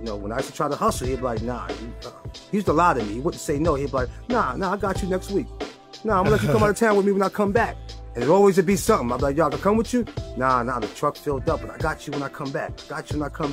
You know, when I used to try to hustle, he'd be like, nah. He used to lie to me. He wouldn't say no. He'd be like, nah, I got you next week. Nah, I'm gonna let you come out of town with me when I come back. And it always would be something. I'd be like, y'all can come with you? Nah, the truck filled up, but I got you when I come back.